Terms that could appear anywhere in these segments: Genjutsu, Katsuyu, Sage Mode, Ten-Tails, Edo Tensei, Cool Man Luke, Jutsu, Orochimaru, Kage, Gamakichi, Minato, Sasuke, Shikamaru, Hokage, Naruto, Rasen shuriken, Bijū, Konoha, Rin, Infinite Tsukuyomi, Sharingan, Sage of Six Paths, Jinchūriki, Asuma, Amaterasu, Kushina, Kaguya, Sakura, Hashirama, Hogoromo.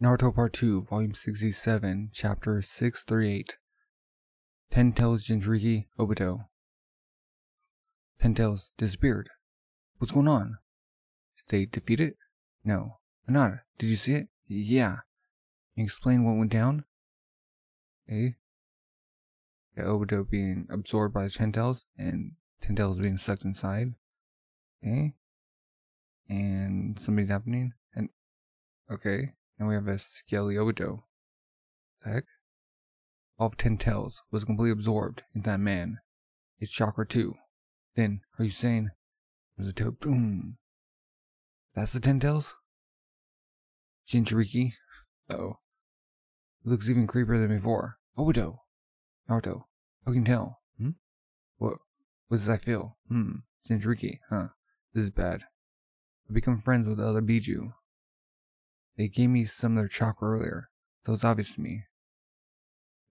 Naruto Part 2, Volume 67, Chapter 638. Ten-Tails, Jinchūriki, Obito. Ten-Tails disappeared. What's going on? Did they defeat it? No. Minato, did you see it? Yeah. Can you explain what went down? Eh? Yeah, Obito being absorbed by the Ten-Tails, and Ten-Tails being sucked inside. Eh? And something happening? And okay. Now we have a scaly Obito. Heck? All of Ten-Tails was completely absorbed into that man. It's Chakra 2. Then, are you saying it was a dope? Boom. That's the Ten-Tails? Jinchūriki? Uh-oh. It looks even creepier than before. Obito! Naruto. How can you tell? Hmm? What does I feel? Hmm. Jinchūriki, huh. This is bad. I've become friends with the other Bijū. They gave me some of their chakra earlier, so it's obvious to me.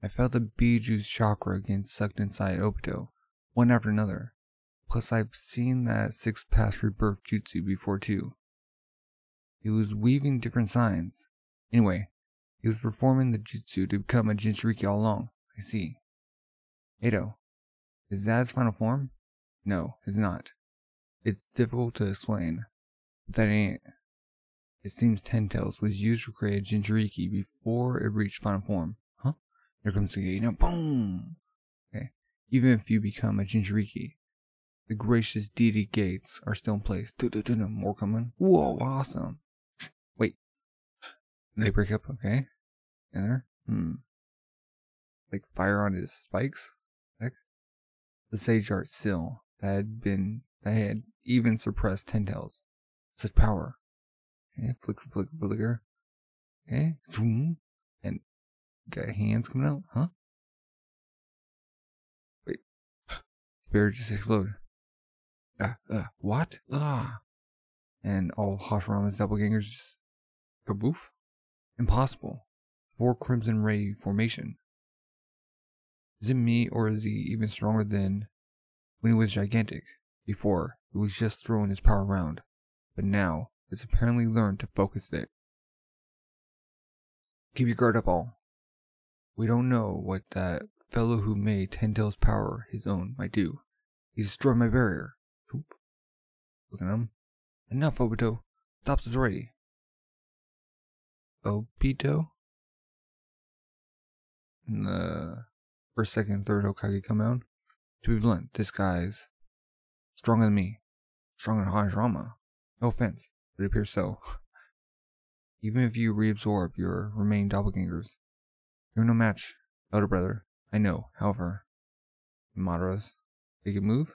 I felt the Bijū's chakra getting sucked inside Obito, one after another. Plus I've seen that Six Paths Rebirth Jutsu before too. He was weaving different signs. Anyway, he was performing the Jutsu to become a Jinchūriki all along, I see. Edo, is that his final form? No, it's not. It's difficult to explain, but that ain't. It seems Ten-Tails was used to create a Jinchūriki before it reached final form. Huh? Here comes the gate now. Boom! Okay. Even if you become a Jinchūriki, the gracious deity gates are still in place. More coming. Whoa, awesome. Wait. They break up, okay? In there? Hmm. Like fire on his spikes? Heck. The Sage Art Seal that had even suppressed Ten-Tails. Such power. Okay, flicker. Okay, zoom, and got hands coming out, huh? Wait, bear just exploded. What? Ah! And all Hashirama's doppelgangers just kaboof. Impossible. 4 Crimson Ray formation. Is it me, or is he even stronger than when he was gigantic? Before, he was just throwing his power around, but now. It's apparently learned to focus it. Keep your guard up, all. We don't know what that fellow who made Ten-Tails' power his own might do. He's destroyed my barrier. Oop. Look at him. Enough, Obito. Stop this already. Obito? And the first, second, and third Hokage come out. To be blunt, this guy's stronger than me. Stronger than Hashirama. No offense. It appears so. Even if you reabsorb your remaining doppelgangers, you're no match, elder brother. I know, however, Madara's, they can move.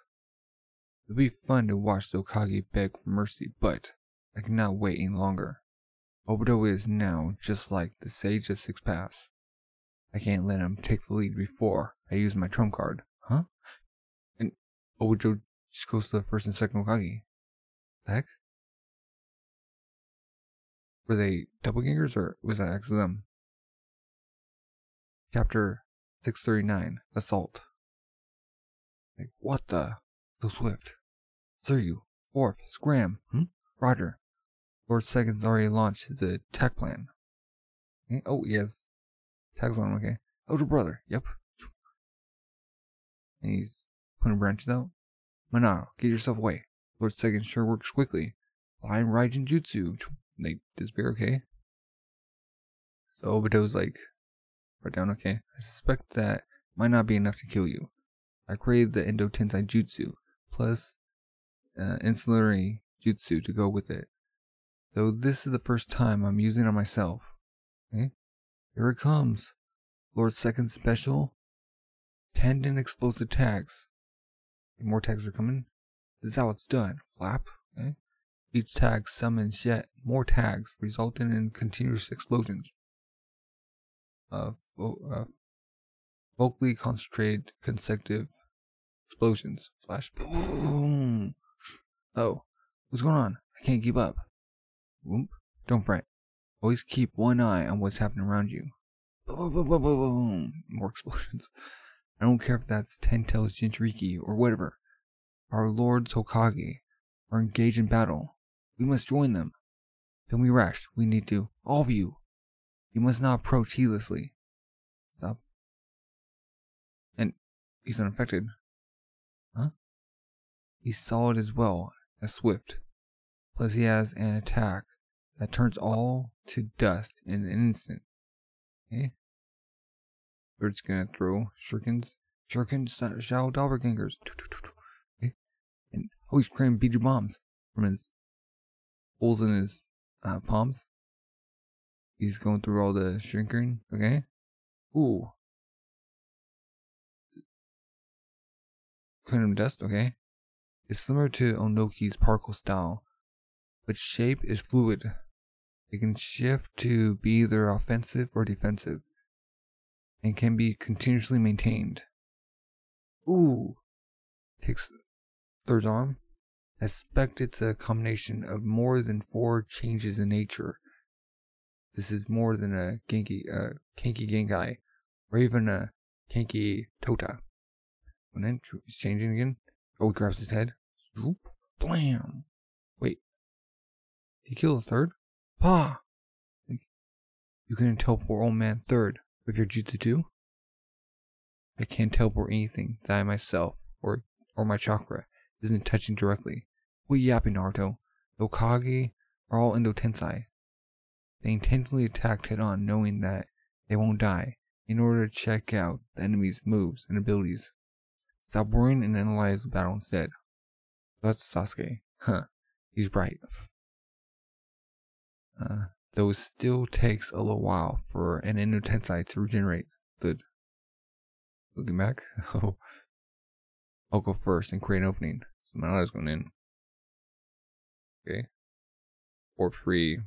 It'll be fun to watch the Hokage beg for mercy, but I cannot wait any longer. Obito is now just like the Sage of Six Paths. I can't let him take the lead before I use my trump card, huh? And Obito just goes to the first and second Hokage. The heck? Were they doppelgangers, or was that actually them? Chapter 639, Assault. Like, what the? So swift. Siryu, Orf, Scram, hmm? Roger. Lord Second's already launched his attack plan. Okay. Oh, yes. Tags on, okay. Elder brother, yep. And he's putting branches out. Minato, get yourself away. Lord Second sure works quickly. Flying Raijin Jutsu. They disappear, okay? So Obito's like, right down, okay. I suspect that might not be enough to kill you. I created the Edo Tensei Jutsu, plus ancillary Jutsu to go with it. Though this is the first time I'm using it on myself. Okay? Here it comes. Lord Second Special. Tendon Explosive Tags. Okay, more tags are coming. This is how it's done. Flap, okay? Each tag summons yet more tags, resulting in continuous explosions. Vocally concentrated consecutive explosions. Flash. Boom! Oh, what's going on? I can't keep up. Whoop. Don't fret. Always keep one eye on what's happening around you. Boom, boom, boom, boom, boom. More explosions. I don't care if that's Ten-Tails Jinchūriki or whatever. Our Lord's Hokage are engaged in battle. We must join them. Don't be rash. We need to. All of you. You must not approach heedlessly. Stop. And he's unaffected. Huh? He's solid as well as swift. Plus he has an attack that turns all to dust in an instant. Okay? We're just gonna throw shurikens. Shurikens, shall doppelgangers. Okay? And oh, he's creating Bijū bombs from his holes in his palms. He's going through all the shrinking, okay? Ooh. Condom dust, okay? It's similar to Onoki's particle style, but shape is fluid. It can shift to be either offensive or defensive, and can be continuously maintained. Ooh. Takes third arm. I suspect it's a combination of more than 4 changes in nature. This is more than a Genki Genkai, or even a Genki Tota. And then he's changing again. Oh, he grabs his head. Swoop. Blam. Wait. Did he kill the third? Pa! You couldn't teleport old man third with your jutsu too? I can't teleport anything that I myself, or my chakra, isn't touching directly. What yapping, Naruto? Hokage are all Edo Tensei. They intentionally attacked head-on, knowing that they won't die, in order to check out the enemy's moves and abilities. Stop worrying and analyze the battle instead. That's Sasuke. Huh. He's right. Though it still takes a little while for an Edo Tensei to regenerate. Good. Looking back? Oh. I'll go first and create an opening. So my audio's going in. Okay. Orb free.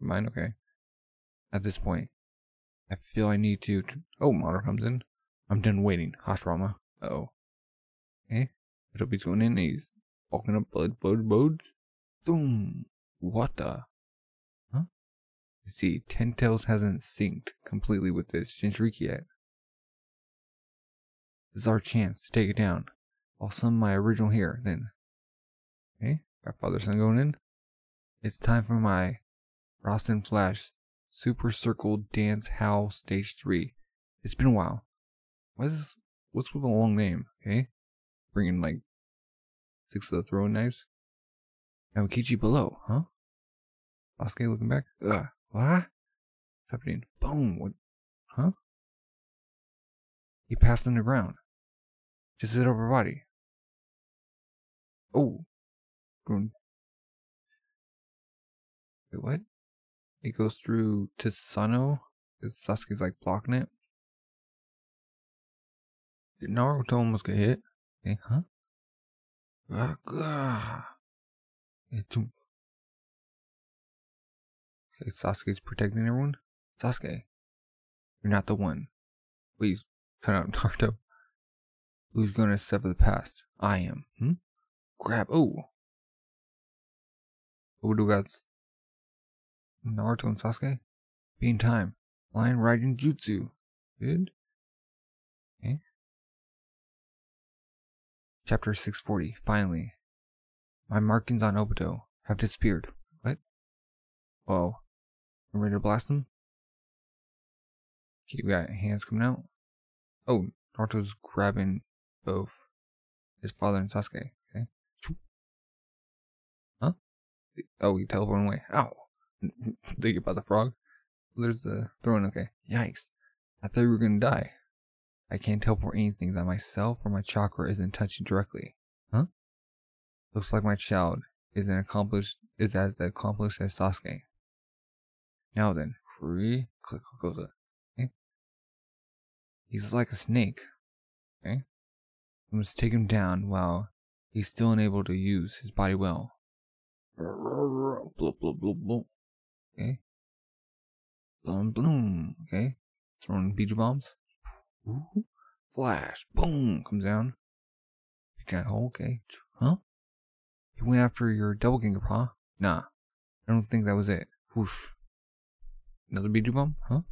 Mine, okay. At this point, I feel I need to. Oh, Madara comes in. I'm done waiting. Hashirama. Uh-oh. Okay. I hope he's going in. And he's walking up blood. Boom. What the? Huh? You see, Ten-Tails hasn't synced completely with this Jinchūriki yet. This is our chance to take it down. I'll summon my original here, then. Okay. Got Father Son going in. It's time for my Rasen Flash Super Circle Dance Howl Stage 3. It's been a while. What's with a long name, okay? Bringing like 6 of the throwing knives. Aokichi below, huh? Sasuke looking back. Ugh. What? What's happening? Boom. What? Huh? He passed underground. Just his upper body. Oh. Wait, what? It goes through to Susanoo, because Sasuke's like blocking it. Did Naruto almost get hit? Okay, huh? Okay, Sasuke's protecting everyone. Sasuke, you're not the one. Please, cut out Naruto. Who's gonna sever the past? I am. Hmm? Grab, oh! Obito got Naruto and Sasuke? Be in time. Flying Raijin Jutsu. Good. Okay. Chapter 640. Finally. My markings on Obito have disappeared. What? Whoa. I'm ready to blast him? Okay, we got hands coming out. Oh, Naruto's grabbing both his father and Sasuke. Okay. Huh? Oh, he teleported away. Ow! Think about the frog. There's the throne. Okay. Yikes. I thought we were gonna die. I can't teleport anything that myself or my chakra isn't touching directly. Huh? Looks like my child is as accomplished as Sasuke. Now then, free click. Okay. He's like a snake. Okay. I must take him down while he's still unable to use his body well. Bloop bloop bloop bloop. Okay. Bloom, bloom. Okay. Throwing Bijū bombs. Ooh. Flash. Boom. Comes down. Big giant hole. Okay. Huh? You went after your double ganger, huh? Nah. I don't think that was it. Whoosh. Another Bijū bomb? Huh?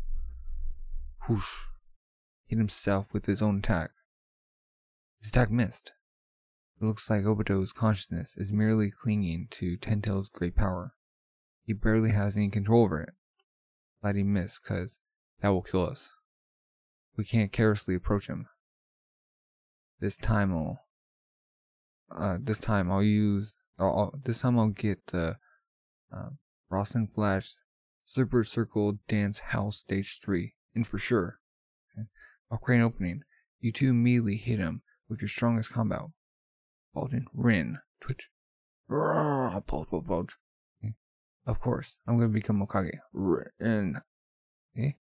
Whoosh. Hit himself with his own attack. His attack missed. It looks like Obito's consciousness is merely clinging to Ten-Tails' great power. He barely has any control over it. let him miss, cause that will kill us. We can't carelessly approach him. This time I'll get the Rasen Flash Super Circle Dance House Stage 3 in for sure. Okay. I'll create an opening. You two immediately hit him with your strongest combo. Bulge in. Rin. Twitch. Bulge. Okay. Of course, I'm going to become Hokage. Rin. Okay.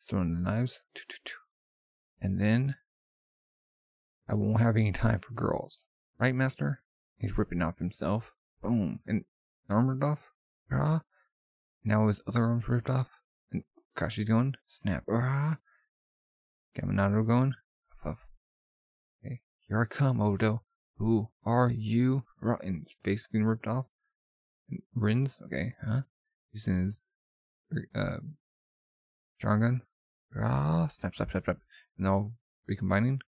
Throw in the knives. And then I won't have any time for girls. Right, master? He's ripping off himself. Boom. And arm ripped off. Ah. Now his other arm's ripped off. And Kashi's going. Snap. Ah. Got Minato going. Fuff. Okay. Here I come, Obito. Who are you? Rah. And his face getting ripped off. And Rin's. Okay. Huh? He's in his Sharingan. Ah. Snap. And now recombining.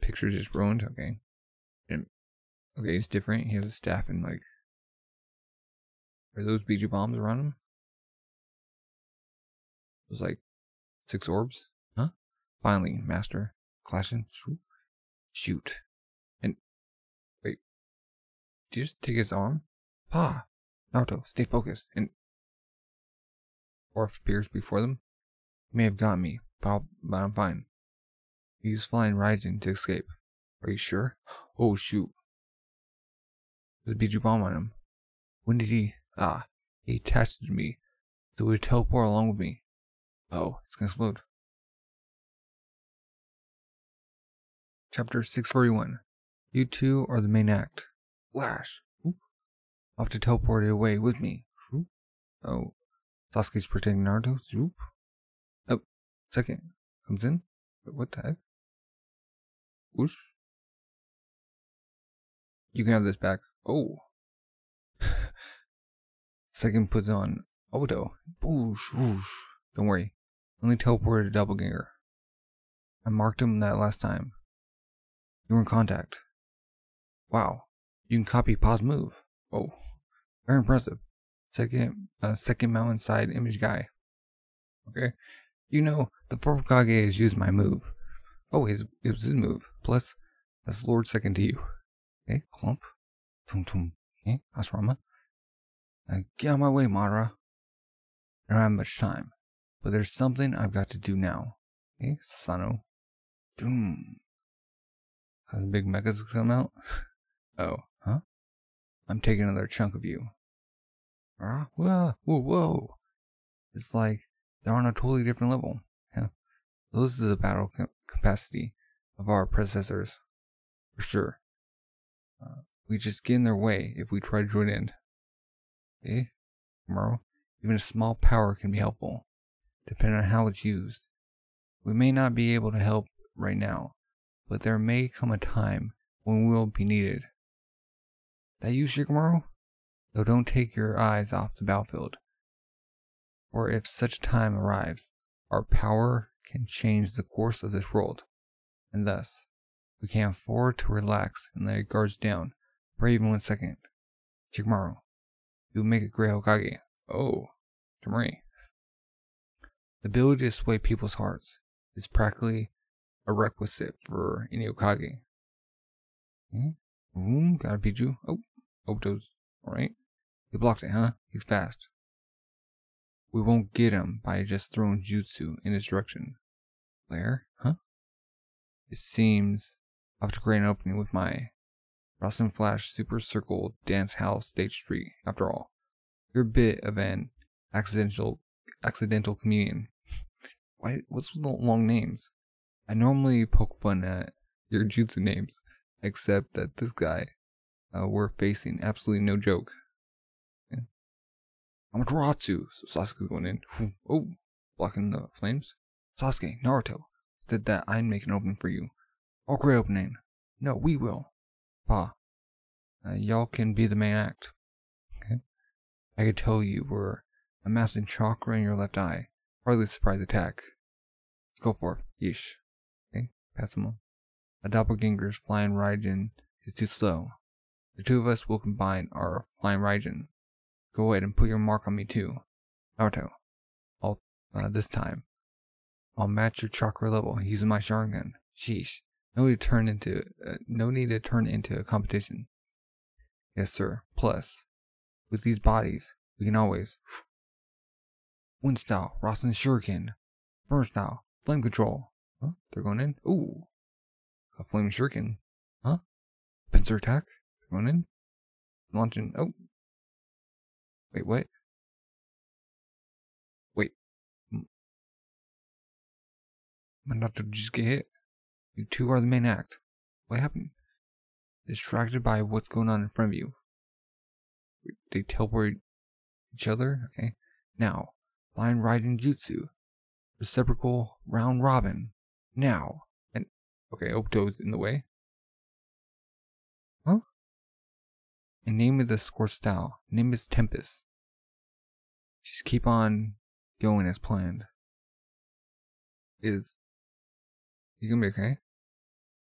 Picture just ruined. Okay. Okay, it's different. He has a staff and like... Are those Bijū bombs around him? It was like 6 orbs? Huh? Finally, master. Clashing. Shoot. And... Wait. Did you just take his arm? Pa! Naruto, stay focused. And... Orf appears before them. You may have got me, but I'm fine. Use Flying Raijin to escape. Are you sure? Oh, shoot. The Bijū bomb on him. When did he... Ah, he attached to me. So he would teleport along with me. Oh, it's gonna explode. Chapter 641. You two are the main act. Flash. I'll have to teleport it away with me. Oh, Sasuke's protecting Naruto. Oh, second. Comes in. What the heck? Whoosh. You can have this back. Oh. Second puts on Obito. Whoosh, whoosh. Don't worry. Only teleported a doppelganger. I marked him that last time. You were in contact. Wow. You can copy Pa's move. Oh. Very impressive. Second mountain side image guy. Okay. You know, the fourth Kage has used my move. Oh, it was his move. Plus, that's Lord second to you. Okay, clump. Tum. Okay, Hashirama. Get out of my way, Madara. I don't have much time, but there's something I've got to do now. Okay, Susanoo. Doom. How's the big mechas come out? Oh, huh? I'm taking another chunk of you. Ah, whoa. It's like they're on a totally different level. Yeah. Those are the battle capacity of our predecessors. For sure. We just get in their way if we try to join in. Okay? Tomorrow, even a small power can be helpful, depending on how it's used. We may not be able to help right now, but there may come a time when we will be needed. That you, Shikamaru? So don't take your eyes off the battlefield. For if such a time arrives, our power can change the course of this world, and thus, we can't afford to relax and let our guards down for even 1 second. Shikamaru, you'll make a great Hokage. Oh, Tamari. The ability to sway people's hearts is practically a requisite for any Hokage. Gotta beat you. Oh, Obito's alright. He blocked it, huh? He's fast. We won't get him by just throwing Jutsu in his direction. Flare? Huh? It seems I'll have to create an opening with my Rasen Flash Super Circle Dance House Stage 3. After all, you're a bit of an accidental comedian. Why? What's with the long names? I normally poke fun at your Jutsu names, except that this guy we're facing absolutely no joke. Amaterasu! So Sasuke's going in. Oh, blocking the flames. Sasuke, Naruto, said that I'd make an opening for you. I'll create opening. No, we will. Pa, y'all can be the main act. Okay. I could tell you were amassing chakra in your left eye. Hardly a surprise attack. Let's go for it. Yeesh. Okay, pass him on. A doppelganger's Flying Raijin is too slow. The two of us will combine our Flying Raijin. Go ahead and put your mark on me too. Naruto, this time. I'll match your chakra level using my Sharingan. Sheesh. No need to turn into a competition. Yes, sir. Plus, with these bodies, we can always... Wind style, Rasen shuriken. Burn style, flame control. Huh? They're going in? Ooh. A flame shuriken. Huh? Pincer attack. They're going in. Launching. Oh. Wait, what? Wait. Minato just get hit. You two are the main act. What happened? Distracted by what's going on in front of you. They teleport each other? Okay. Now, Flying Raijin Jutsu. Reciprocal round robin. Now. And, okay, Obito's in the way. Huh? And name of the score style. Name is Tempest. Just keep on going as planned. You gonna be okay?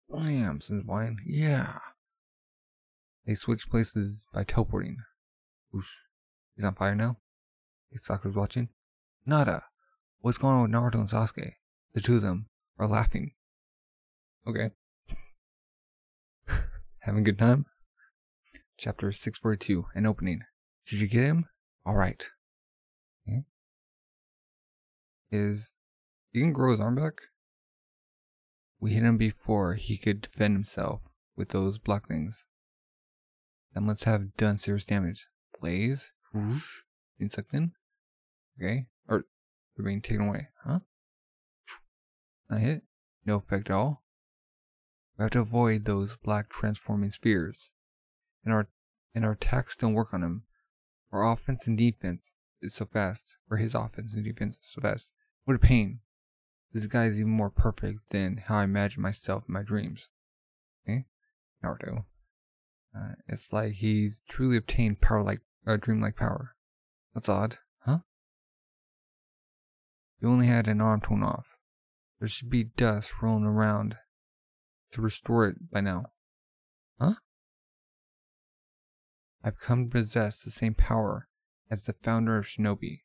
Wham! Since wine. Yeah! They switch places by teleporting. Whoosh. He's on fire now? If Sakura's watching? Nada! What's going on with Naruto and Sasuke? The two of them are laughing. Okay. Having a good time? Chapter 642. An opening. Did you get him? Alright. Okay. You can grow his arm back? We hit him before he could defend himself with those black things. That must have done serious damage. Blaze? Whoosh. Being sucked in? Okay. Or they're being taken away. Huh? Not hit? No effect at all. We have to avoid those black transforming spheres. And our attacks don't work on him. Our offense and defense is so fast. Or his offense and defense is so fast. What a pain. This guy is even more perfect than how I imagine myself in my dreams. Okay? Naruto. It's like he's truly obtained power like dream-like power. That's odd, huh? You only had an arm torn off. There should be dust rolling around to restore it by now. Huh? I've come to possess the same power as the founder of Shinobi.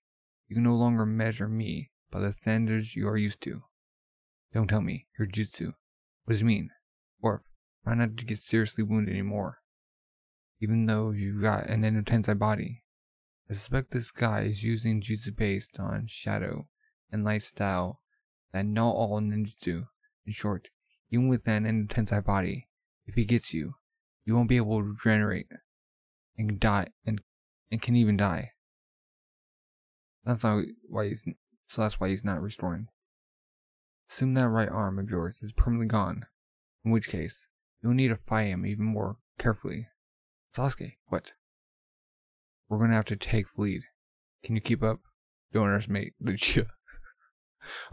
You can no longer measure me by the standards you are used to. Don't tell me, your jutsu. What does it mean? Orf, try not to get seriously wounded anymore. Even though you've got an Edo Tensei body. I suspect this guy is using jutsu based on shadow and light style that not all ninjutsu. In short, even with an Edo Tensei body, if he gets you, you won't be able to regenerate and die and can even die. That's why he's not restoring. Assume that right arm of yours is permanently gone, in which case, you'll need to fight him even more carefully. Sasuke, what? We're gonna have to take the lead. Can you keep up? Don't underestimate Lucia.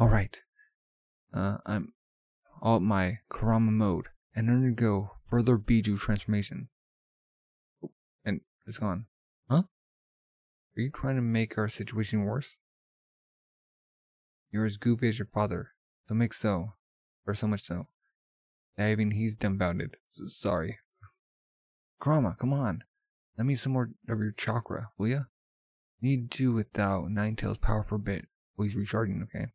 Alright. I'm all at my Kurama mode and undergo further Bijū transformation. And it's gone. Huh? Are you trying to make our situation worse? You're as goofy as your father. Don't make so. Or so much so. That even he's dumbfounded. Sorry. Kurama, come on. Let me some more of your chakra, will ya? You need to do without Nine-Tails power for a bit while he's recharging, okay?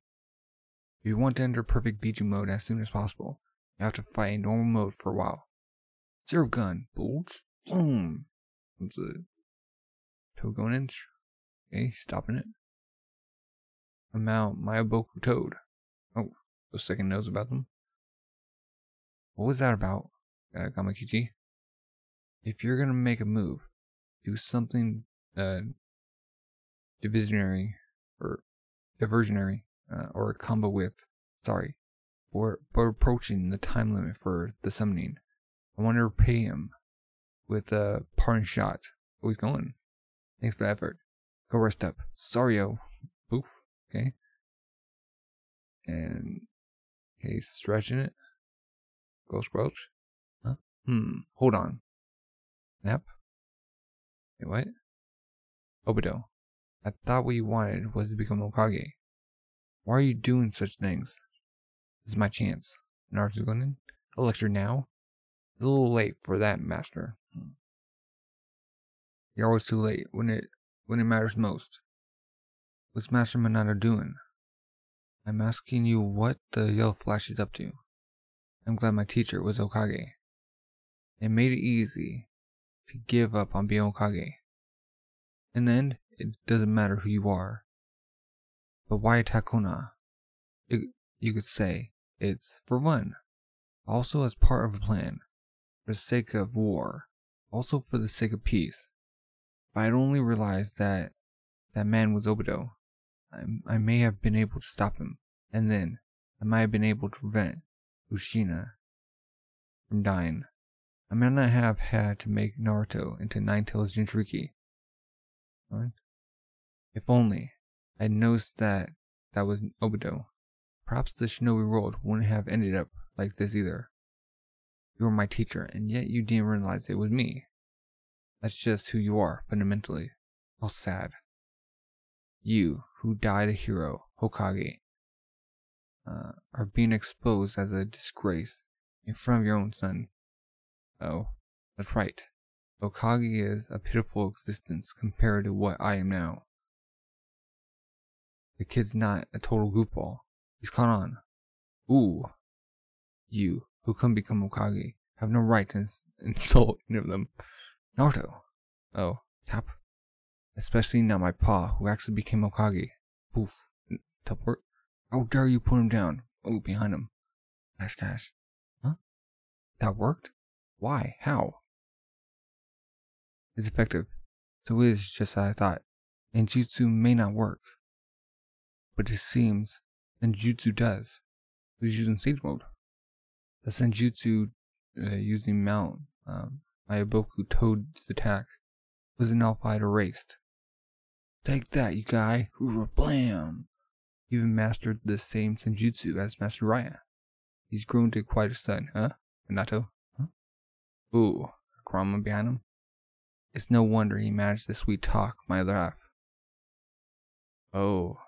If you want to enter perfect Bijū mode as soon as possible, you have to fight in normal mode for a while. Zero gun. Bulge. Boom. That's it. Toe going in. Okay, stopping it. I'm out, my Oboku Toad. Oh, the second knows about them. What was that about, Gamakichi? If you're gonna make a move, do something diversionary, or a combo with. Sorry, we're approaching the time limit for the summoning. I want to repay him with a parting shot. Oh, he's going. Thanks for the effort. Go rest up. Sorry-o. Boof. Okay. And okay, stretching it. Go squelch. Huh? Hold on. Nap. Wait, what? Obito. I thought what you wanted was to become Hokage. Why are you doing such things? This is my chance. Naruto's going in. A lecture now? It's a little late for that, master. You're always too late when it matters most. What's Master Minato doing? I'm asking you what the yellow flash is up to. I'm glad my teacher was Hokage. It made it easy to give up on being Hokage. In the end, it doesn't matter who you are. But why attack Konoha? You could say it's for fun. Also as part of a plan. For the sake of war. Also for the sake of peace. If I had only realized that that man was Obito, I may have been able to stop him. And then, I might have been able to prevent Kushina from dying. I may not have had to make Naruto into Nine-Tails Jinchūriki. Right? If only I had noticed that that was Obito, perhaps the shinobi world wouldn't have ended up like this either. You were my teacher, and yet you didn't realize it was me. That's just who you are, fundamentally. How sad. You, who died a hero, Hokage, are being exposed as a disgrace in front of your own son. Oh, that's right. Hokage is a pitiful existence compared to what I am now. The kid's not a total goofball. He's caught on. Ooh. You, who couldn't become Hokage, have no right to insult any of them. Naruto. Oh, yep. Especially not my pa, who actually became Hokage. Poof. Teleport. How dare you put him down? Oh, behind him. Dash, dash. Huh? That worked? Why? How? It's effective. So it is just as I thought. And Jutsu may not work. But it seems Senjutsu does. Who's using Sage Mode? The Senjutsu using Mount Ayaboku Toad's attack was an alpha-eyed erased. Take that, you guy! Blam! He even mastered the same Senjutsu as Master Raya. He's grown to quite a son, huh? Minato? Huh? Ooh, Kurama behind him? It's no wonder he managed the sweet talk, my other half. Oh.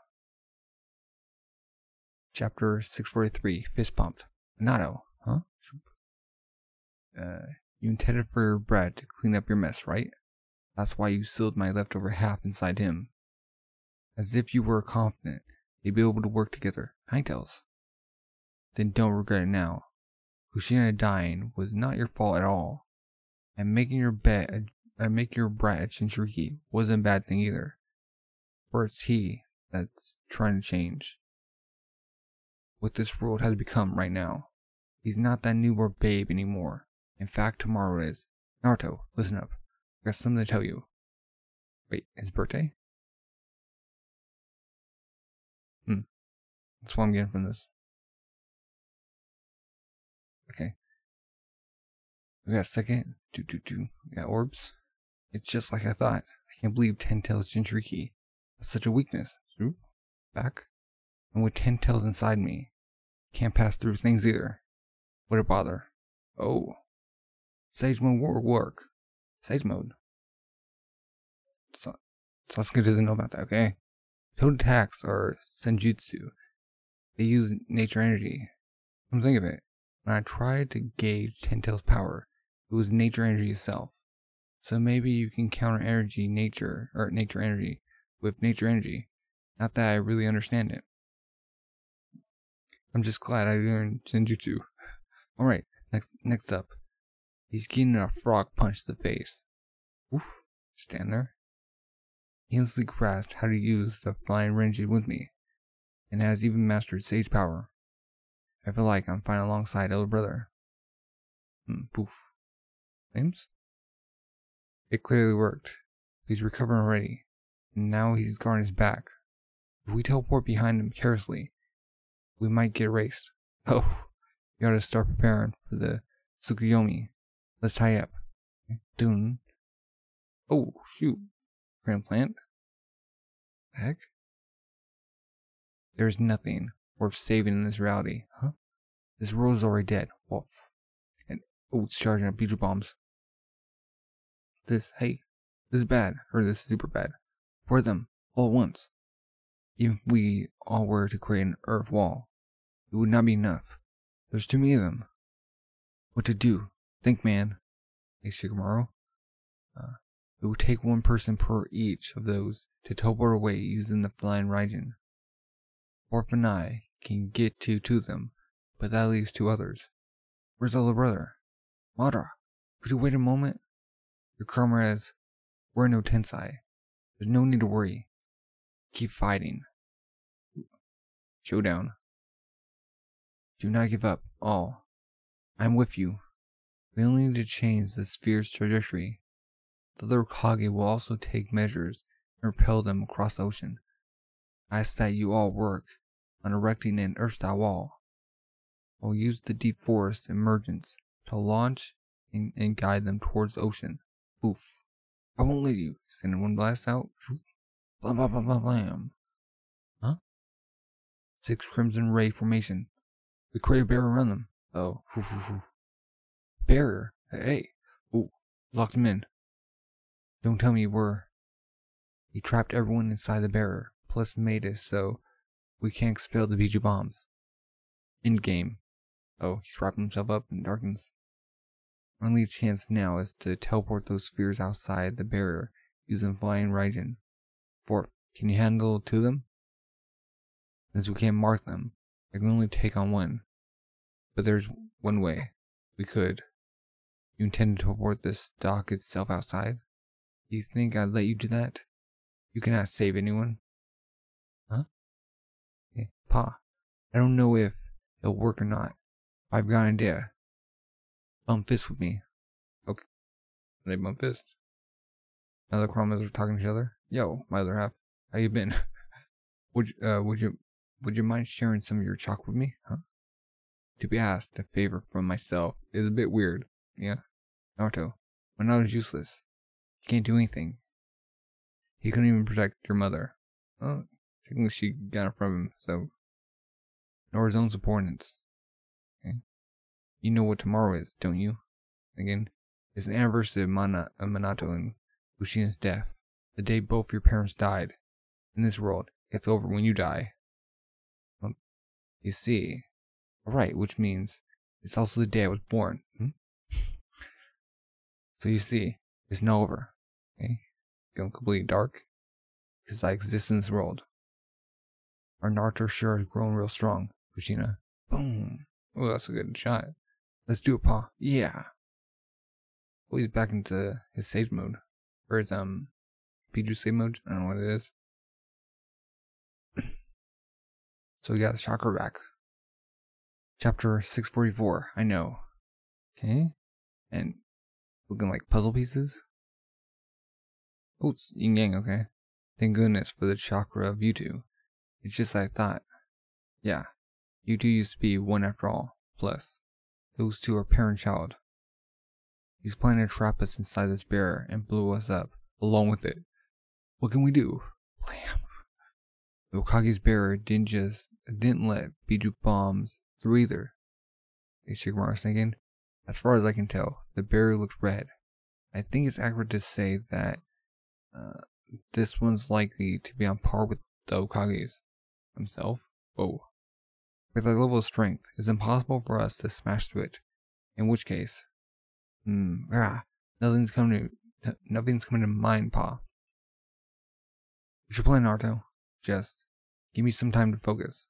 Chapter 643, Fist Pumped. Minato, huh? You intended for your Brad to clean up your mess, right? That's why you sealed my leftover half inside him. As if you were confident they'd be able to work together, Nine-Tails. Then don't regret it now. Kushina dying was not your fault at all. And making your bet making your brat at Jinchūriki wasn't a bad thing either. For it's he that's trying to change what this world has become right now. He's not that newborn babe anymore. In fact, tomorrow is. Naruto, listen up. I got something to tell you. Wait, his birthday? That's what I'm getting from this. Okay. We got a second. We got orbs. It's just like I thought. I can't believe Ten-Tails Jinchūriki has such a weakness. Back. And with Ten-Tails inside me, can't pass through things either. What a bother. Oh. Sage Mode will work. Sage Mode. Sasuke doesn't know about that, okay? Toad attacks are Senjutsu. They use nature energy. Come think of it. When I tried to gauge Ten-Tails' power, it was nature energy itself. So maybe you can counter energy nature, or nature energy, with nature energy. Not that I really understand it. I'm just glad I learned Senjutsu. Alright, next up. He's getting a frog punch to the face. Oof, stand there. He instantly grasped how to use the Flying Raijin with me, and has even mastered Sage Power. I feel like I'm fine alongside Elder Brother. Poof. Flames? It clearly worked. He's recovering already, and now he's guarding his back. If we teleport behind him carelessly, we might get erased. Oh, you ought to start preparing for the Tsukuyomi. Let's tie up. Dune. Oh, shoot. Grand plant? The heck? There's nothing worth saving in this reality, huh? This world is already dead. Wolf. And oh, it's charging up Bijū bombs. This is bad. Or this is super bad. For them, all at once. Even if we all were to create an earth wall, it would not be enough. There's too many of them. What to do? Think, man. Hey, Shikamaru. It would take one person per each of those to teleport away using the Flying Raijin. Orphan Eye can get to them, but that leaves two others. Where's the little brother? Madara, could you wait a moment? Your karma is, we're no Tensei. There's no need to worry. Keep fighting. Showdown. Do not give up. All. I'm with you. We only need to change the sphere's trajectory. The other Hokage will also take measures and repel them across the ocean. I ask that you all work on erecting an earth-style wall. I'll use the deep forest emergence to launch and guide them towards the ocean. Oof. I won't let you. Send one blast out. Blam, blam, blam, blam, blam. Huh? Six Crimson Ray formation. We create a barrier around them. Oh. Barrier? Hey. Oh. Locked them in. Don't tell me you were. You trapped everyone inside the barrier, plus made us so we can't expel the Bijū bombs. Endgame. Oh, he's wrapped himself up in darkness. Our only chance now is to teleport those spheres outside the barrier using Flying Raijin. Fourth, can you handle two of them? Since we can't mark them, I can only take on one. But there's one way. We could. You intend to teleport this dock itself outside? Do you think I'd let you do that? You cannot save anyone. Huh? Okay. Pa, I don't know if it'll work or not. I've got an idea. Bump fist with me. Okay. They bump fist. Now the Kuramas are talking to each other. Yo, my other half. How you been? Would you mind sharing some of your chalk with me? Huh? To be asked a favor from myself is a bit weird. Yeah? Naruto, my knowledge is useless. You can't do anything. You couldn't even protect your mother. Well, technically she got it from him, so... Nor his own subordinates. Okay. You know what tomorrow is, don't you? Again, it's the anniversary of Minato and Kushina's death. The day both your parents died. In this world, it's over when you die. Well, you see. Alright, which means it's also the day I was born. Hmm? So you see, it's not over. Okay? It's going completely dark. Because I exist in this world. Our Naruto sure has grown real strong, Kushina. Boom! Oh, that's a good shot. Let's do it, Pa. Yeah! Well, he's back into his Sage Mode. Or his, Bijū Sage Mode? I don't know what it is. So we got the Chakra back. Chapter 644. I know. Okay? And looking like puzzle pieces. Oh, it's yin yang, okay. Thank goodness for the Chakra of you two. It's just I thought. Yeah. You two used to be one after all. Plus, those two are parent child. He's planning to trap us inside this barrier and blow us up, along with it. What can we do? Blam. The Hokage's barrier didn't let Bijū bombs through either. Is Shikamaru thinking? As far as I can tell, the barrier looks red. I think it's accurate to say that this one's likely to be on par with the Hokage's himself. Oh. With our level of strength, it's impossible for us to smash through it. In which case, nothing's coming to mind, Pa. What's your plan, Naruto? Just give me some time to focus.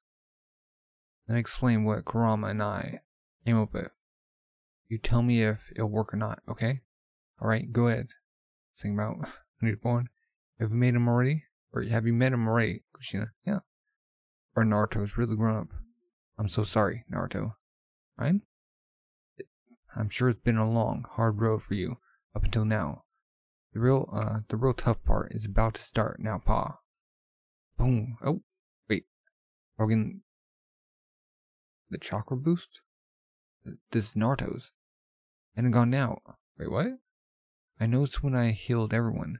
Then explain what Kurama and I came up with. You tell me if it'll work or not, okay? Alright, go ahead. Think about Newborn. Have you made him already? Or have you met him already, Kushina? Yeah. Or Naruto's really grown up. I'm so sorry, Naruto. Right? I'm sure it's been a long, hard road for you up until now. The real tough part is about to start now, Pa. Boom. Oh, wait. Are we getting the chakra boost? This is Naruto's. And it gone out. Wait, what? I noticed when I healed everyone.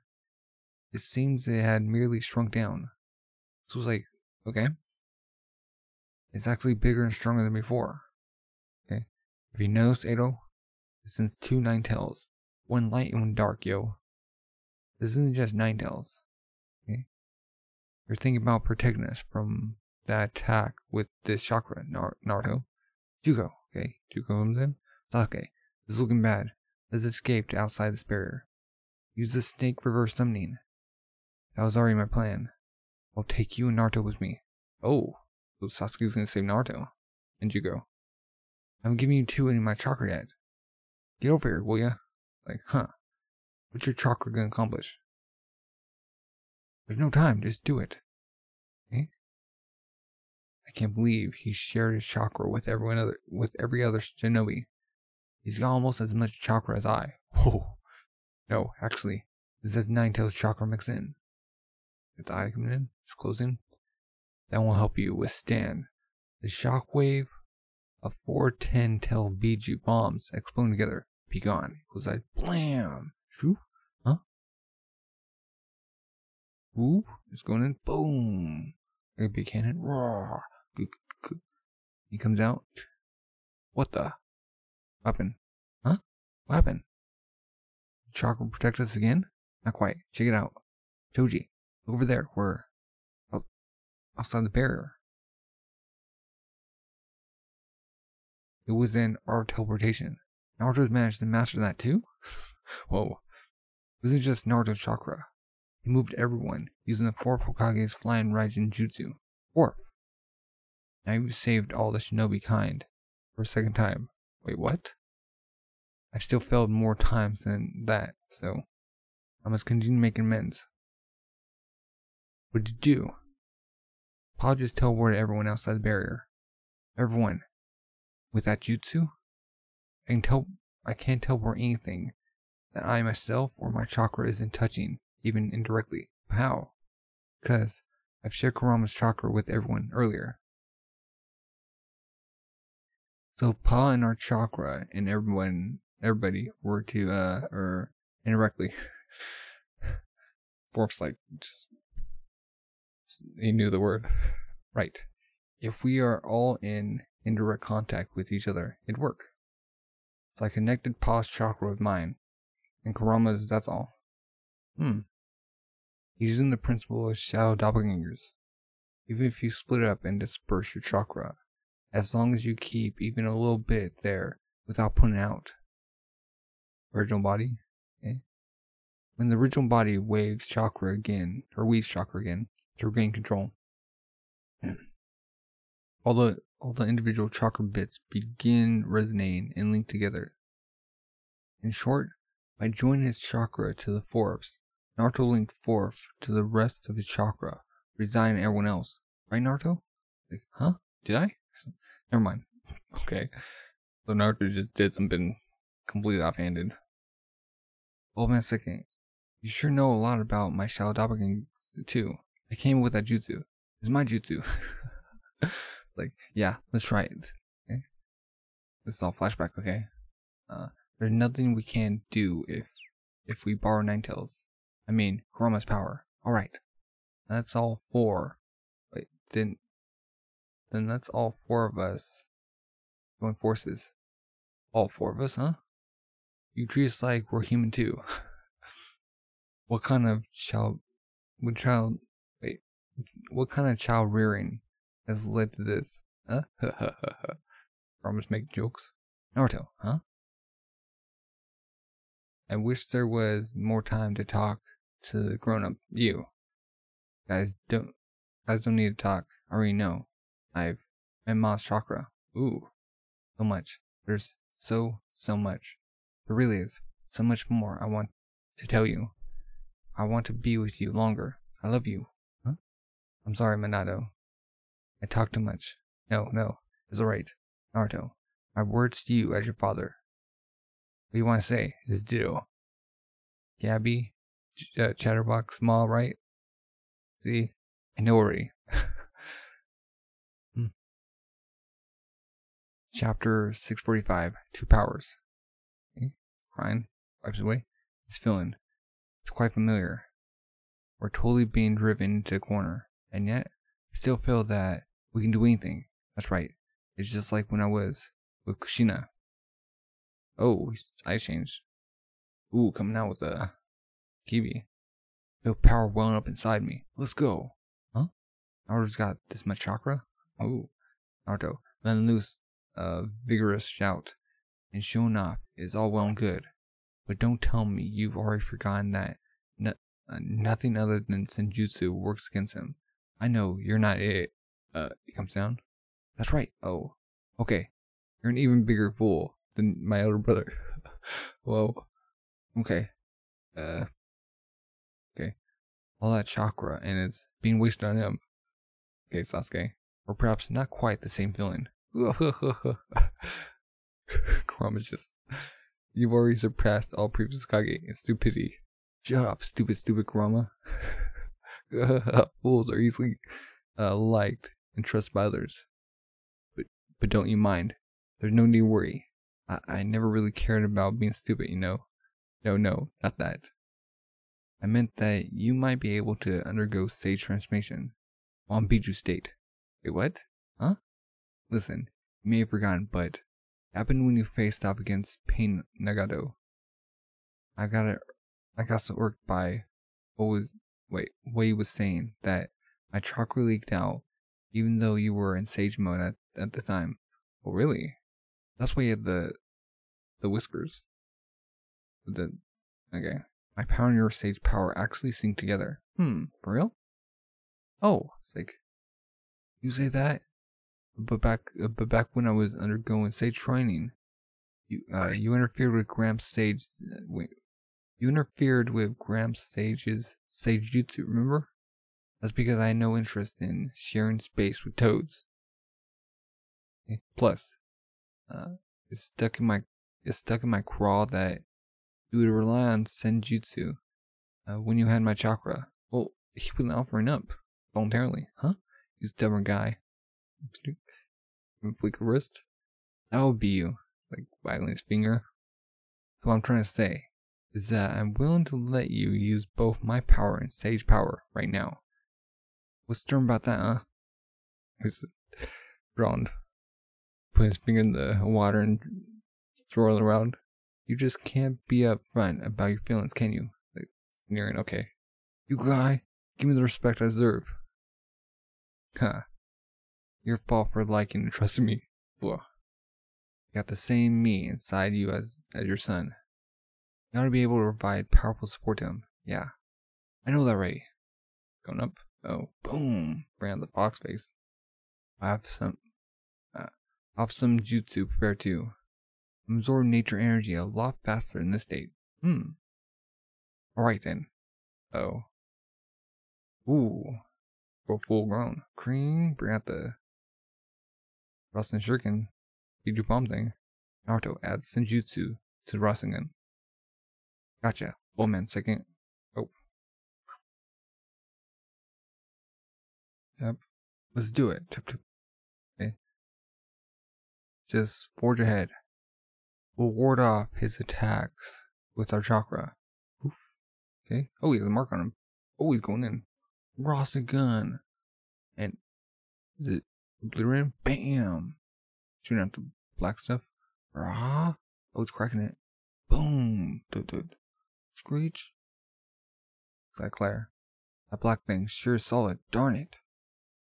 It seems it had merely shrunk down. This was like, okay. It's actually bigger and stronger than before. Okay. If you notice, Edo, it sends two Nine-Tails. One light and one dark, yo. This isn't just Nine-Tails. Okay. You're thinking about protecting us from that attack with this chakra, Naruto. Jugo, okay. Jugo comes in. Sasuke, this is looking bad. Let's escape to outside this barrier. Use the snake reverse summoning. That was already my plan. I'll take you and Naruto with me. Oh, so Sasuke's gonna save Naruto. And Jugo. I haven't given you two any of my chakra yet. Get over here, will ya? Like, huh. What's your chakra gonna accomplish? There's no time, just do it. Okay? I can't believe he shared his chakra with every other shinobi. He's got almost as much chakra as I. Whoa. No, actually, this has Nine-Tails chakra mixed in. With the eye coming in, it's closing. That will help you withstand the shockwave of 4 10-tail Bijū bombs exploding together. Be gone. Equals I blam. Shoo. Huh? Ooh, it's going in. Boom. Like a big cannon. Roar. He comes out. What the? Weapon. Huh? What happened? Chakra protect us again? Not quite. Check it out. Toji. Over there. We're outside the barrier. It was in our teleportation. Naruto's managed to master that too? Whoa. It wasn't just Naruto's chakra. He moved everyone using the 4th Hokage's Flying Raijin Jutsu. 4th! Now you've saved all the shinobi kind. For a second time. Wait, what? I've still failed more times than that, so I must continue making amends. What did you do? Paul just teleported everyone outside the barrier. Everyone. With that jutsu, I can't teleport anything that I myself or my chakra isn't touching, even indirectly. How? Because I've shared Kurama's chakra with everyone earlier. So Pa and our chakra and everybody were to or indirectly. Force like just he knew the word. Right. If we are all in indirect contact with each other, it'd work. So I connected Pa's chakra with mine, and Kurama's, that's all. Using the principle of shadow doppelgangers. Even if you split it up and disperse your chakra, as long as you keep even a little bit there without putting it out. Original body? Okay. When the original body weaves chakra again, to regain control. All the individual chakra bits begin resonating and linked together. In short, by joining his chakra to the 4th, Naruto linked 4th to the rest of his chakra, resigning everyone else. Right, Naruto? Like, huh? Did I? Never mind. Okay. So Naruto just did something completely offhanded. Hold on a second. You sure know a lot about my shadow doppelganger too. I came with that jutsu. It's my jutsu. Like, yeah, let's try it. Okay? This is all flashback, okay? There's nothing we can do if we borrow Nine-Tails. I mean, Kurama's power. Alright. That's all 4. Wait, then that's all 4 of us join forces. All 4 of us, huh? You treat us like we're human too. What kind of child rearing has led to this, huh? Kurama's make jokes. Naruto, huh? I wish there was more time to talk to the grown-up you. Guys don't need to talk. I already know. I've my mom's chakra. Ooh, so much. There's so much. There really is so much more I want to tell you. I want to be with you longer. I love you. Huh? I'm sorry, Minato. I talk too much. No, it's alright. Naruto, my words to you as your father. What you want to say is ditto. Gabby, Chatterbox, Ma, right? See, I know already. Chapter 645, 2 powers. Okay. Crying, wipes away. It's feeling. It's quite familiar. We're totally being driven into a corner, and yet, I still feel that we can do anything. That's right. It's just like when I was with Kushina. Oh, his eyes changed. Ooh, coming out with a kiwi. Feel power welling up inside me. Let's go. Huh? Naruto's got this much chakra? Oh. Naruto, letting loose a vigorous shout. And sure enough, it's all well and good. But don't tell me you've already forgotten that Nothing other than Senjutsu works against him. I know, you're not it. He comes down. That's right. Oh, okay. You're an even bigger fool than my elder brother. Whoa. Okay. Okay. All that chakra, and it's being wasted on him. Okay, Sasuke. Or perhaps not quite the same feeling. Kurama's just... You've already surpassed all previous Kage in stupidity. Shut up, stupid Kurama. Fools are easily liked and trusted by others. But don't you mind. There's no need to worry. I never really cared about being stupid, you know. No, not that. I meant that you might be able to undergo sage transformation on Bijū state. Wait, what? Huh? Listen, you may have forgotten, but... happened when you faced off against Pain Nagato. I got so irked by what he was saying that my chakra leaked out, even though you were in sage mode at the time. Oh really? That's why you had the whiskers. Okay. My power and your sage power actually sync together. For real? Oh, it's like you say that? But back when I was undergoing sage training, you interfered with Gram's sage's sage jutsu. Remember? That's because I had no interest in sharing space with toads. Okay. Plus, it's stuck in my craw that you would rely on senjutsu when you had my chakra. Well, he wasn't offering up voluntarily, huh? You stubborn guy. Flick the wrist. That would be you, like waggling his finger. So what I'm trying to say is that I'm willing to let you use both my power and sage power right now. What's stern about that, huh? He's drowned. Put his finger in the water and swirl around. You just can't be upfront about your feelings, can you? Like, sneering, okay. You guy, give me the respect I deserve. Huh. Your fault for liking and trusting me. Whoa. You got the same me inside you as your son. You ought to be able to provide powerful support to him. Yeah. I know that already. Going up. Oh, boom. Bring out the fox face. I have some jutsu prepared too. Absorb nature energy a lot faster in this state. Alright then. Oh. Ooh. Go full grown. Cream. Bring out the Rasen shuriken, you do bomb thing. Naruto adds Senjutsu to the Rasengan. Gotcha. Oh man, second. Oh. Yep. Let's do it. Okay. Just forge ahead. We'll ward off his attacks with our chakra. Oof. Okay. Oh, he has a mark on him. Oh, he's going in. Rasengan. And is it? Blue rim, bam! Shooting out the black stuff. Rah! Oh, it's cracking it. Boom! Dude. Screech. That glare. That black thing sure is solid. Darn it!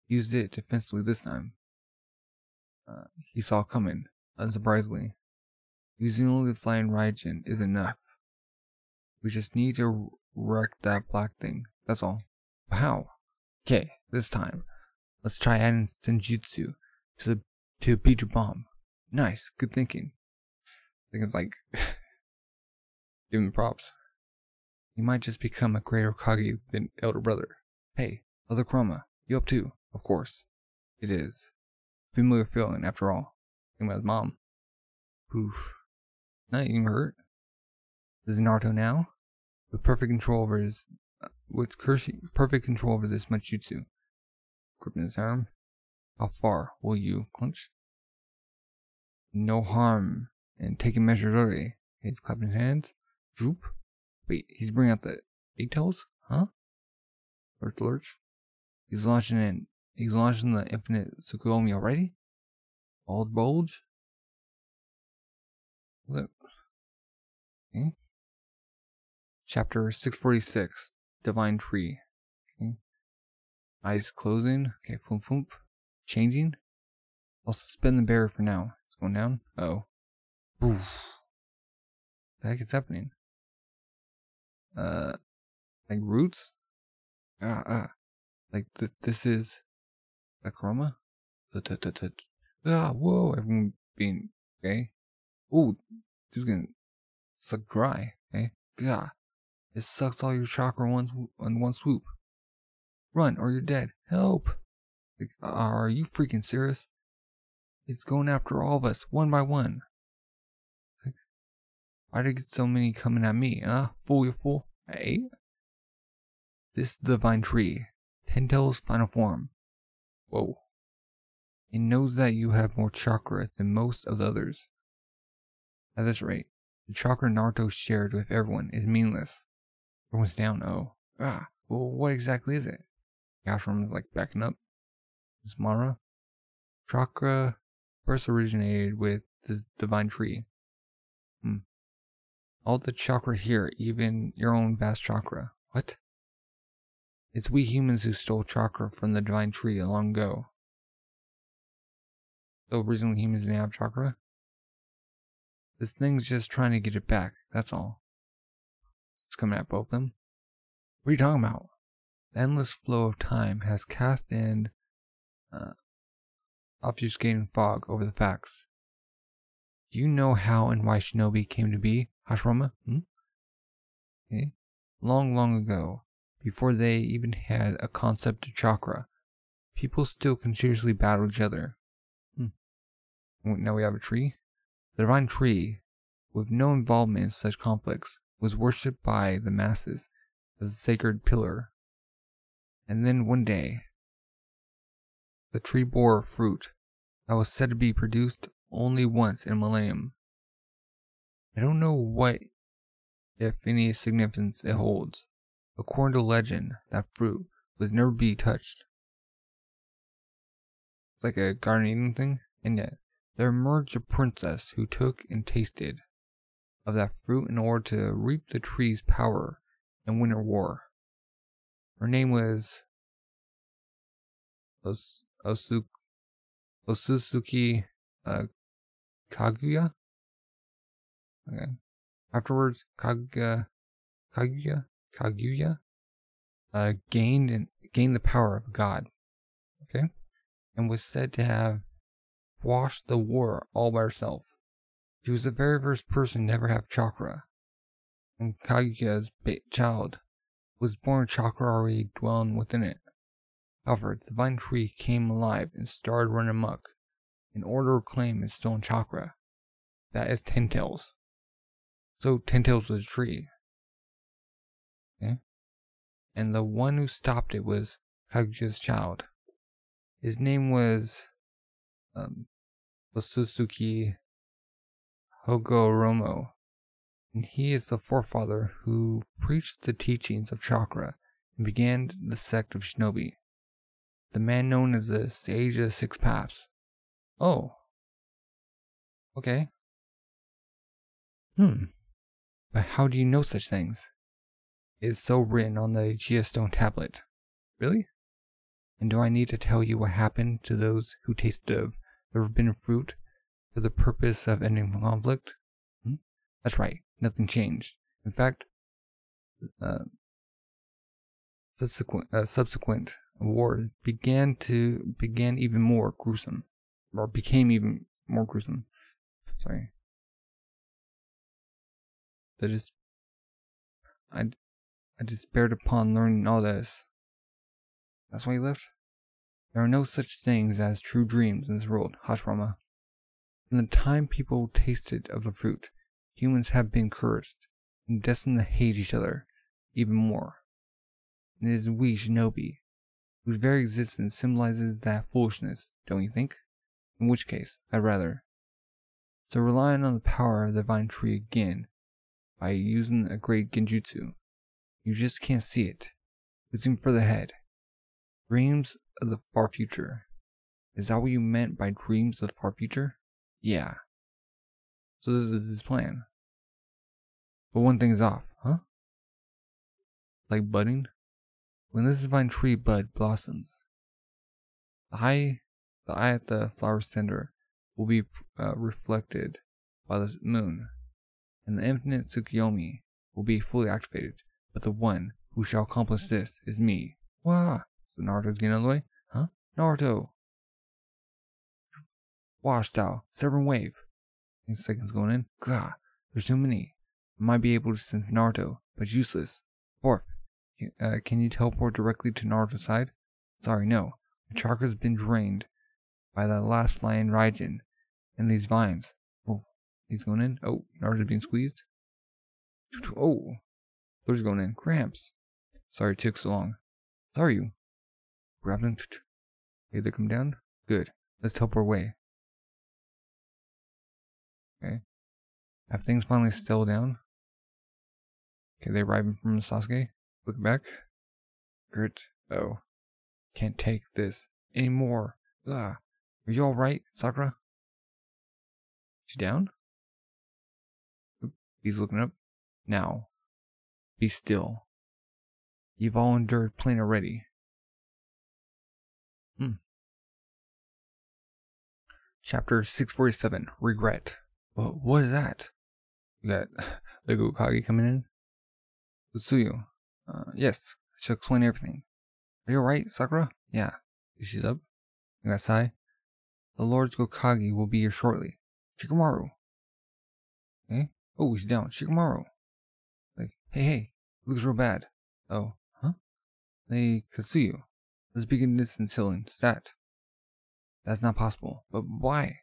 Used it defensively this time. He saw it coming, unsurprisingly. Using only the Flying Raijin is enough. We just need to wreck that black thing. That's all. But how? Okay, this time. Let's try adding Senjutsu to Bijū bomb. Nice, good thinking. I think it's like give him props. You might just become a greater Kage than elder brother. Hey, other Kurama, you up too? Of course, it is familiar feeling after all. Same as mom. Oof, not even hurt. This is Naruto now with perfect control over this much jutsu. Gripping his arm. How far will you clench? No harm. And taking measures early. He's clapping his hands. Droop. Wait, he's bringing out the Ten-Tails? Huh? Lurch. He's launching the Infinite Tsukuyomi already? Bald bulge? Look. Okay. Chapter 646. Divine Tree. Okay. Eyes closing. Okay, foom foom. Changing. I'll suspend the barrier for now. It's going down. Uh-oh. What the heck is happening? like roots. Like this is a Kurama. Whoa! Everyone being okay. Ooh, dude's gonna suck dry. Okay, God, it sucks all your chakra on one swoop. Run or you're dead. Help! Like, are you freaking serious? It's going after all of us, one by one. Like, why did I get so many coming at me? Huh? Fool, you fool. Hey? This is the Vine Tree. Ten-Tails' final form. Whoa. It knows that you have more chakra than most of the others. At this rate, the chakra Naruto shared with everyone is meaningless. Everyone's down, oh. Well, what exactly is it? Hashirama is like backing up. It's Mara. Chakra first originated with this divine tree. All the chakra here, even your own vast chakra. What? It's we humans who stole chakra from the divine tree long ago. So originally humans didn't have chakra? This thing's just trying to get it back, that's all. It's coming at both of them. What are you talking about? The endless flow of time has cast in obfuscating fog over the facts. Do you know how and why shinobi came to be, Hashirama? Okay. Long, long ago, before they even had a concept of chakra, people still continuously battled each other. Now we have a tree. The divine tree, with no involvement in such conflicts, was worshipped by the masses as a sacred pillar. And then one day, the tree bore fruit that was said to be produced only once in a millennium. I don't know what, if any, significance it holds. According to legend, that fruit would never be touched. It's like a garden eating thing, and yet there emerged a princess who took and tasted of that fruit in order to reap the tree's power and win her war. Her name was Osusuki Kaguya. Okay. Afterwards, Kaguya gained the power of God. Okay, and was said to have washed the war all by herself. She was the very first person to ever have chakra, and Kaguya's child was born with chakra already dwelling within it. However, the vine tree came alive and started running amok in order to reclaim its stolen chakra. That is Ten-Tails. So Ten-Tails was a tree. Okay? And the one who stopped it was Kaguya's child. His name was Susuki Hogoromo. And he is the forefather who preached the teachings of chakra and began the sect of shinobi. The man known as the Sage of Six Paths. Oh. Okay. But how do you know such things? It is so written on the Gia Stone tablet. Really? And do I need to tell you what happened to those who tasted of the forbidden fruit for the purpose of ending conflict? That's right. Nothing changed. In fact, subsequent war began even more gruesome, or became even more gruesome. Sorry. I despaired upon learning all this. That's why you left? There are no such things as true dreams in this world, Hashirama. From the time people tasted of the fruit, humans have been cursed and destined to hate each other even more. And it is we shinobi, whose very existence symbolizes that foolishness, don't you think? In which case, I'd rather. So relying on the power of the divine tree again, by using a great genjutsu, you just can't see it. Looking further ahead. Dreams of the far future. Is that what you meant by dreams of the far future? Yeah. So this is his plan. But one thing is off, huh? Like budding? When this divine tree bud blossoms, the eye at the flower center will be reflected by the moon, and the infinite Tsukuyomi will be fully activated. But the one Who shall accomplish this is me. Wah! So Naruto's getting out of the way. Huh? Naruto! Wash thou. Seven wave. 8 seconds going in. Gah! There's too many. I might be able to sense Naruto, but useless. Fourth. Can you teleport directly to Naruto's side? Sorry, no. My chakra's been drained by that last flying Raijin and these vines. Oh, he's going in. Oh, Naruto's being squeezed. Oh, Thor's going in. Cramps. Sorry it took so long. Sorry you. Grab them. Okay, they come down. Good. Let's teleport away. Okay. Have things finally settled down? Okay, they arrive from Sasuke. Look back. Gert. Oh. Can't take this anymore. Ugh. Are you alright, Sakura? She down? Oop, he's looking up. Now. Be still. You've all endured pain already. Chapter 647. Regret. What is that? You got the Gokage coming in? Katsuyu. Yes. She'll explain everything. Are you alright, Sakura? Yeah. She's up. You got Sai? The Lord's Gokage will be here shortly. Shikamaru. Eh? Oh, he's down. Shikamaru. Like, hey. Looks real bad. Oh, huh? Hey, Katsuyu. Let's begin distance healing. Stat. That's not possible. But why?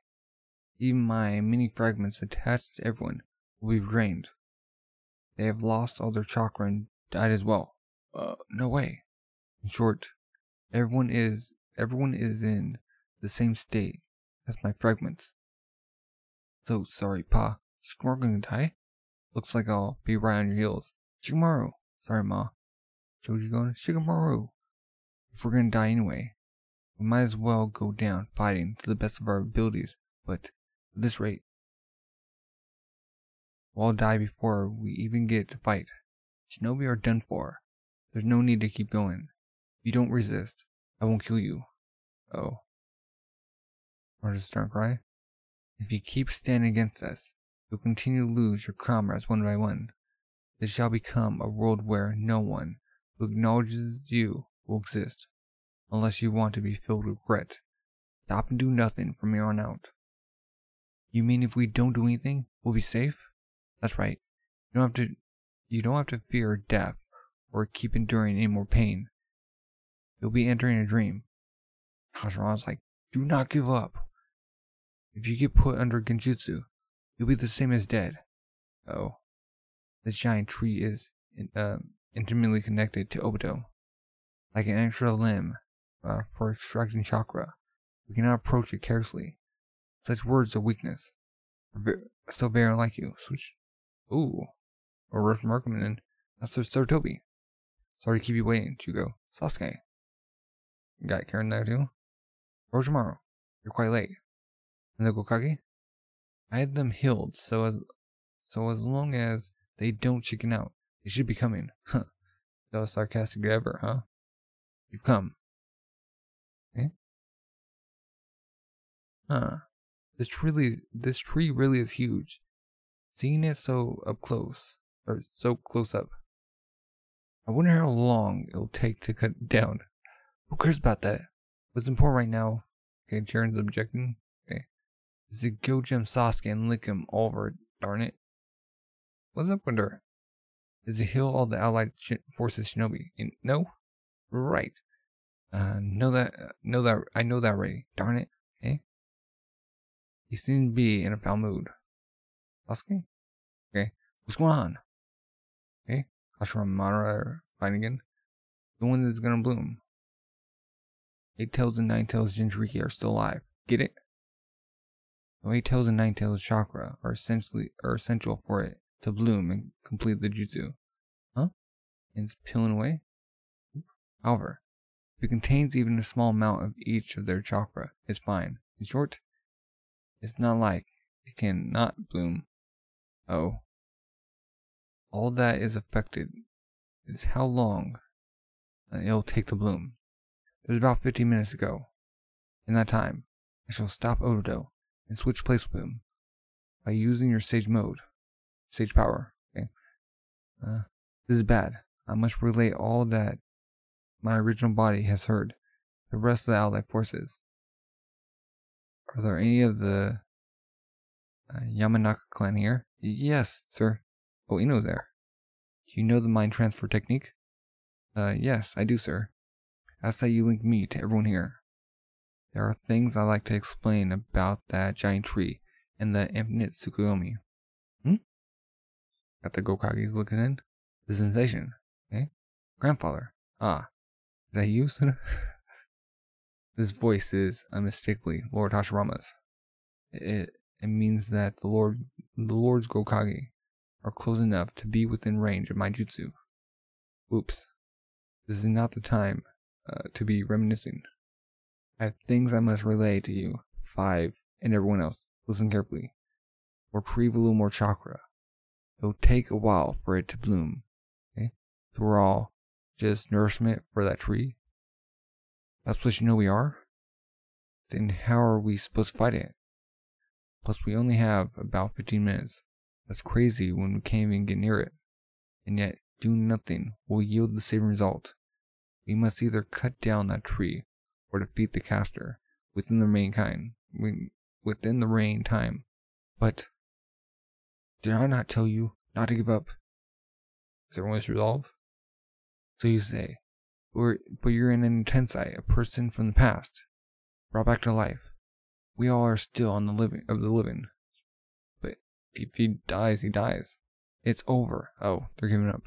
Even my mini fragments attached to everyone will be drained. They have lost all their chakra and died as well. No way. In short, everyone is in the same state as my fragments. So sorry, Pa. Shikamaru gonna die? Looks like I'll be right on your heels. Shikamaru. Sorry, Ma. Shoji going, Shikamaru. If we're gonna die anyway, we might as well go down fighting to the best of our abilities. But at this rate, we'll all die before we even get to fight. Shinobi are done for. There's no need to keep going. If you don't resist, I won't kill you. Oh. Or just start crying. If you keep standing against us, you'll continue to lose your comrades one by one. This shall become a world where no one who acknowledges you will exist, unless you want to be filled with regret. Stop and do nothing from here on out. You mean if we don't do anything, we'll be safe? That's right. You don't have to fear death or keep enduring any more pain. You'll be entering a dream. Hashirama's like, do not give up. If you get put under Genjutsu, you'll be the same as dead. Oh. The giant tree is intimately connected to Obito. Like an extra limb for extracting chakra. We cannot approach it carelessly. Such words of weakness. So very unlike you. Switch. Ooh. A rough markman in. That's their Sarutobi. Sorry to keep you waiting, Jugo. Sasuke. You got Karen there too? Orochimaru. You're quite late. And the Gokage? I had them healed, so as long as they don't chicken out, they should be coming. Huh. That was sarcastic ever, huh? You've come. Eh? Huh. This tree really is huge. Seeing it so close up. I wonder how long it'll take to cut it down. Who cares about that? What's important right now? Okay, Jiren's objecting. Okay. Is to go jump Sasuke and lick him all over, darn it. What's up with her? Is to heal all the allied forces shinobi. And no? Right. I know that already. Darn it. Okay. He seemed to be in a foul mood. Sasuke? Okay. What's going on? Okay. Hashirama and Madara are fighting again. The one that's gonna bloom. 8 Tails and 9 Tails Jinchūriki are still alive. Get it? The 8 Tails and 9 Tails chakra are essential for it to bloom and complete the jutsu. Huh? And it's peeling away? However, if it contains even a small amount of each of their chakra, it's fine. In short, it's not like it cannot bloom. Oh. All that is affected is how long it'll take to bloom. It was about 15 minutes ago. In that time, I shall stop Obito and switch place with him by using your Sage Mode. Sage Power. Okay. This is bad. I must relay all that my original body has heard, the rest of the allied forces. Are there any of the Yamanaka clan here? Yes, sir. Oh, Ino's there. Do you know the mind transfer technique? Yes, I do, sir. That's how you link me to everyone here. There are things I'd like to explain about that giant tree and the infinite Tsukuyomi. Hmm? Got the Gokage's looking in. The sensation. Eh? Grandfather. Ah. Is that you, son? This voice is unmistakably Lord Hashirama's. It means that the Lord's Gokage are close enough to be within range of my jutsu. Oops. This is not the time to be reminiscing. I have things I must relay to you, five, and everyone else. Listen carefully. Retrieve a little more chakra. It'll take a while for it to bloom. Okay? So we're all just nourishment for that tree. That's what you know we are? Then how are we supposed to fight it? Plus we only have about 15 minutes. That's crazy when we can't even get near it. And yet, doing nothing will yield the same result. We must either cut down that tree or defeat the caster within the rain time. But did I not tell you not to give up? Is everyone's resolve? So you say, but you're in an Tensei, a person from the past, brought back to life. We all are still on the living of the living. But if he dies, he dies. It's over. Oh, they're giving up.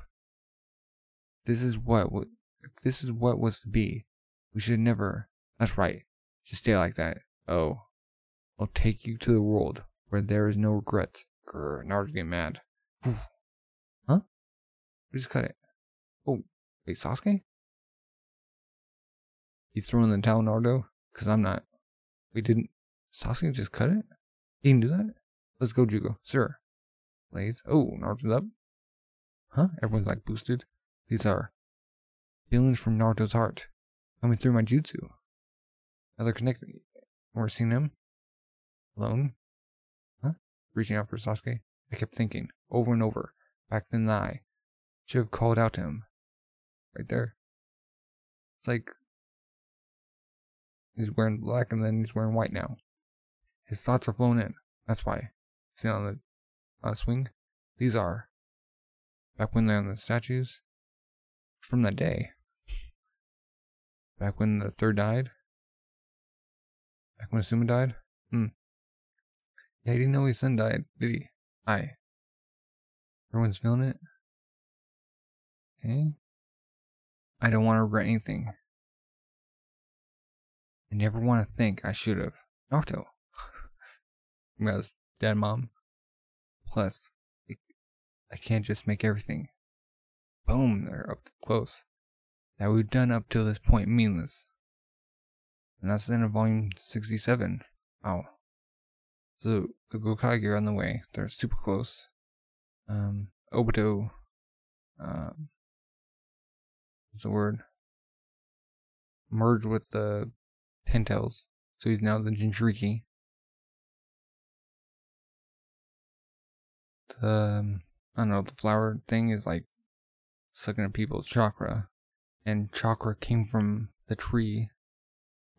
This is what was to be. We should never. That's right. Just stay like that. Oh, I'll take you to the world where there is no regrets. Grr, Naruto's getting mad. Whew. Huh? We just cut it. Oh, wait, Sasuke? You throwing the towel, Naruto? Because I'm not. We didn't. Sasuke just cut it? He can do that? Let's go, Jugo. Sir. Blaze. Oh, Naruto's up. Huh? Everyone's like boosted. These are feelings from Naruto's heart coming through my jutsu. Now they're connected. We're seeing him. Alone? Huh? Reaching out for Sasuke. I kept thinking, over and over, back in the eye. Should have called out to him. Right there. It's like he's wearing black and then he's wearing white now. His thoughts are flown in. That's why. See on the swing? These are. Back when they're on the statues. From that day. Back when the third died. Back when Asuma died. Yeah, he didn't know his son died, did he? Aye. Everyone's feeling it. Okay. I don't want to regret anything. I never want to think I should have. Naruto. I was dad and mom. Plus, I can't just make everything. Boom, they're up close. That we've done up till this point meaningless. And that's the end of volume 67. Ow. So, the Gokage are on the way. They're super close. Obito. What's the word? Merged with the Ten-Tails. So he's now the Jinchūriki. I don't know, the flower thing is like sucking up people's chakra. And chakra came from the tree.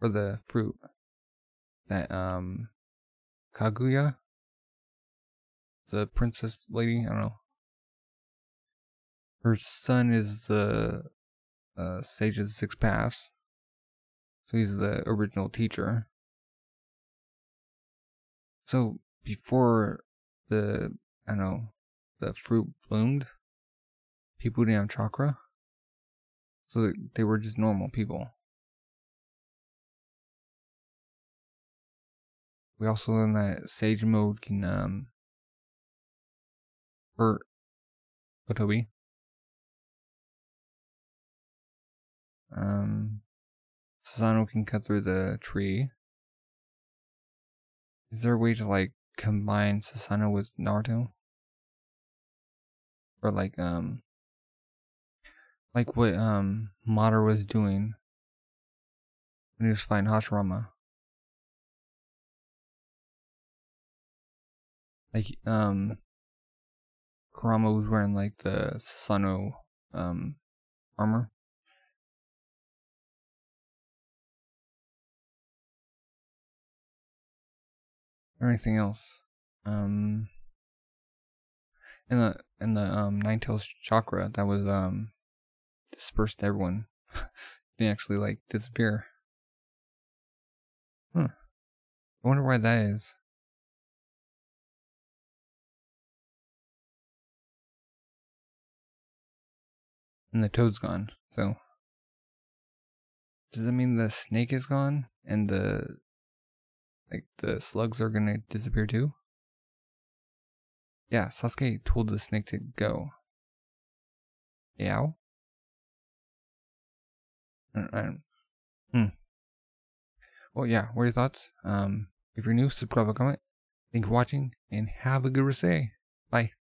Or the fruit. That, Kaguya? The princess lady? I don't know. Her son is the Sage of Six Paths. So he's the original teacher. So before the fruit bloomed, people didn't have chakra. So they were just normal people. We also learned that Sage Mode can hurt Otobi. Susanoo can cut through the tree. Is there a way to like combine Susanoo with Naruto? Or like what Madara was doing when he was fighting Hashirama. Like, Kurama was wearing, like, the Susanoo, armor. Anything else? In the Nine-Tails chakra that was dispersed to everyone. Didn't actually like disappear. Huh. I wonder why that is. And the toad's gone, so. Does that mean the snake is gone? And the, like, the slugs are gonna disappear too? Yeah, Sasuke told the snake to go. Yeah. Well, yeah, what are your thoughts? If you're new, subscribe or comment. Thank you for watching, and have a good rest day. Bye.